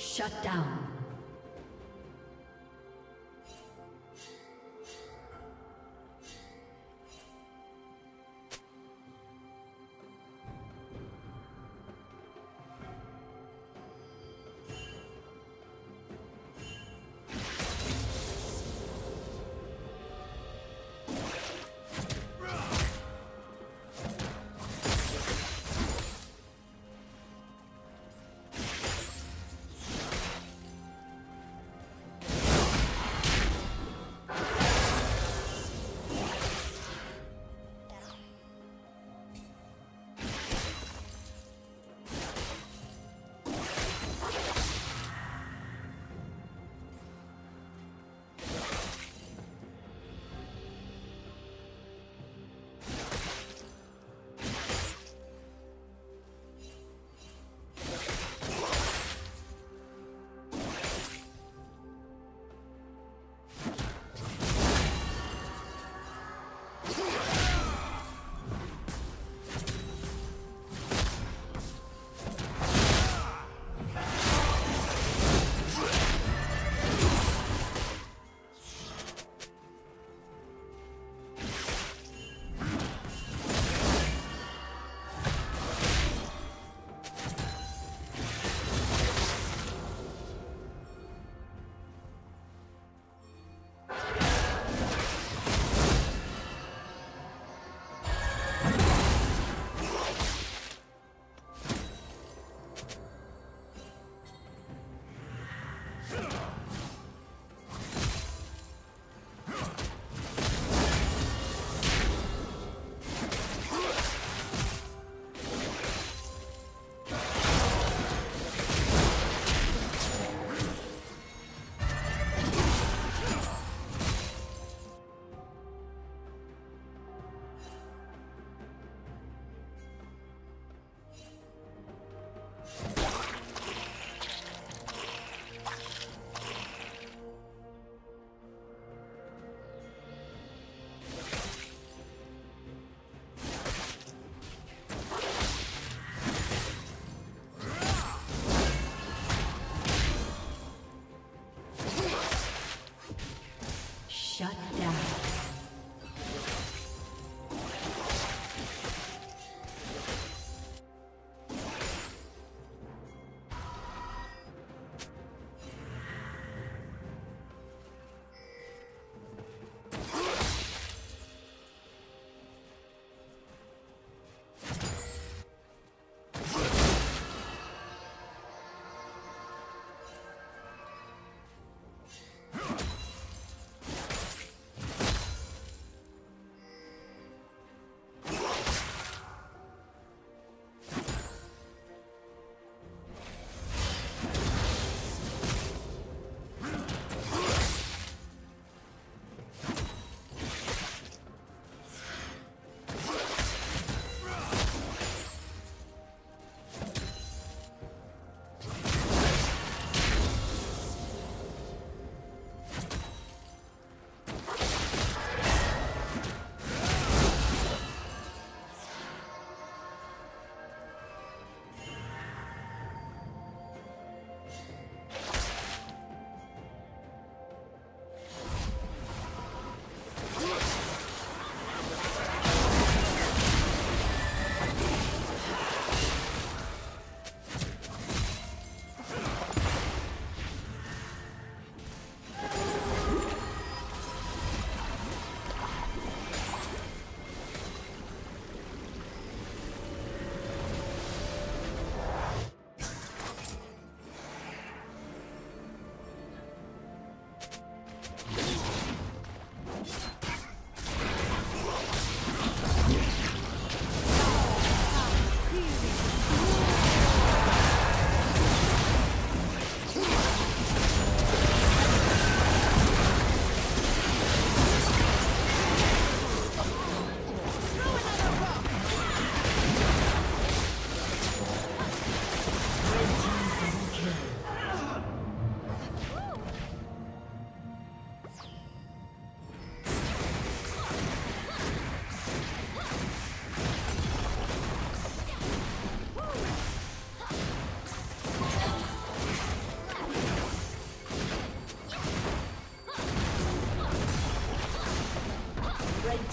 Shut down.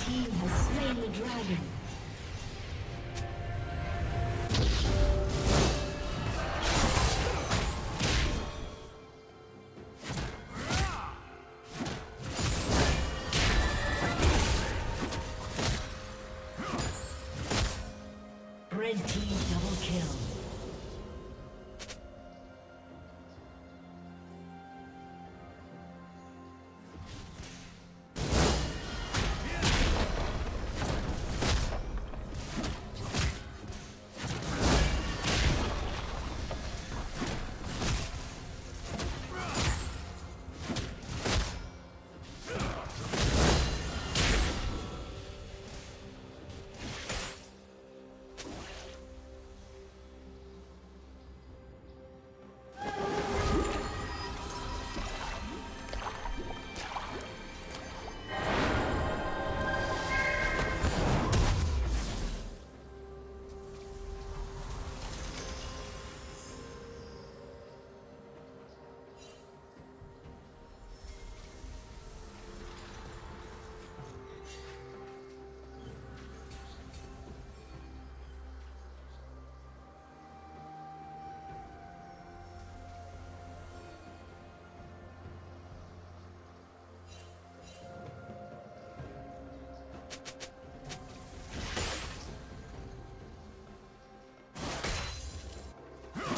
team has slain the dragon.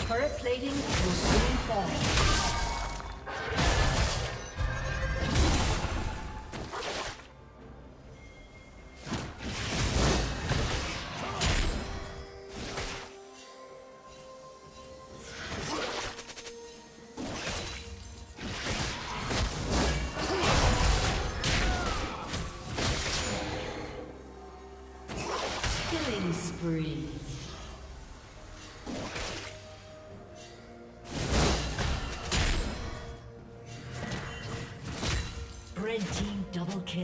Turret plating will soon fall. Double kill.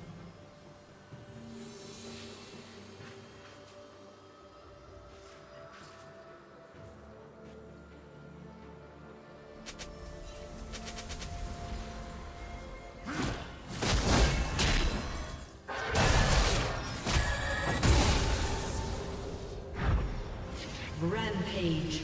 Rampage.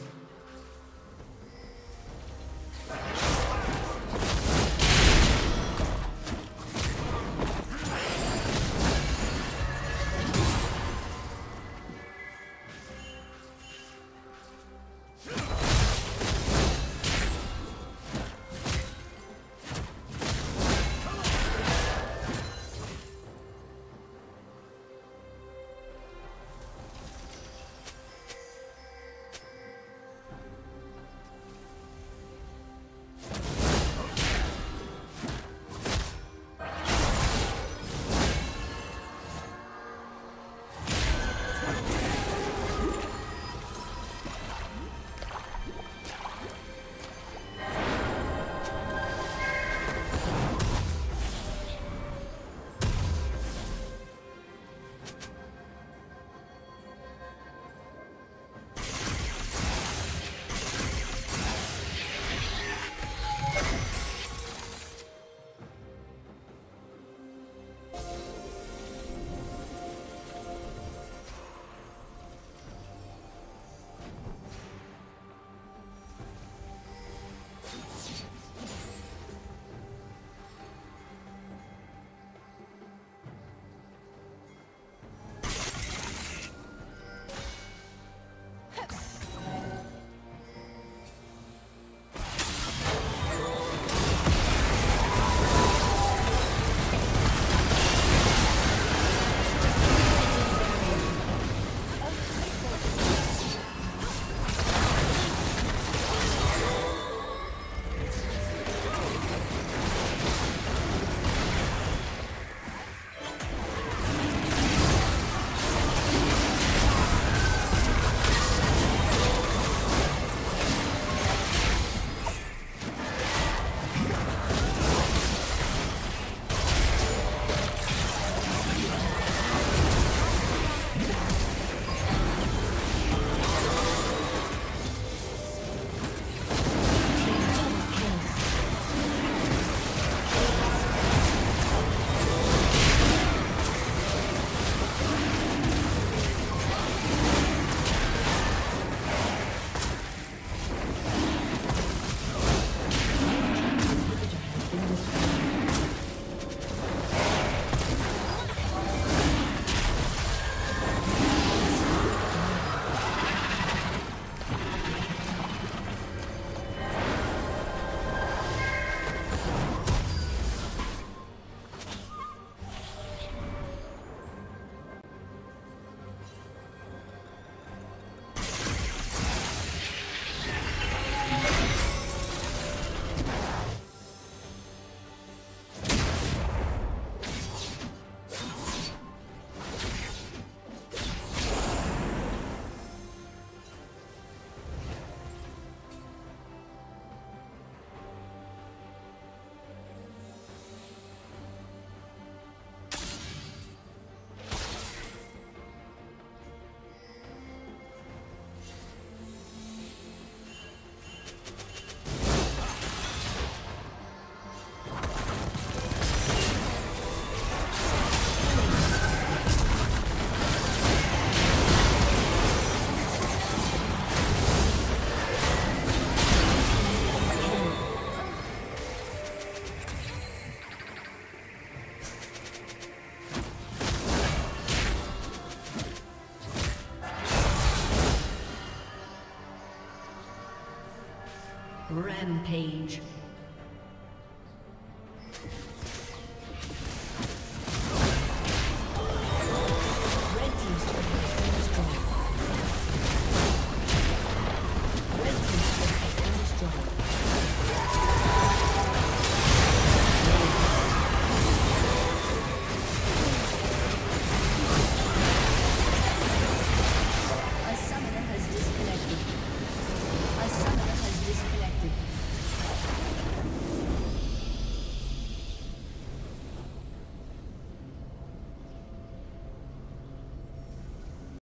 Rampage.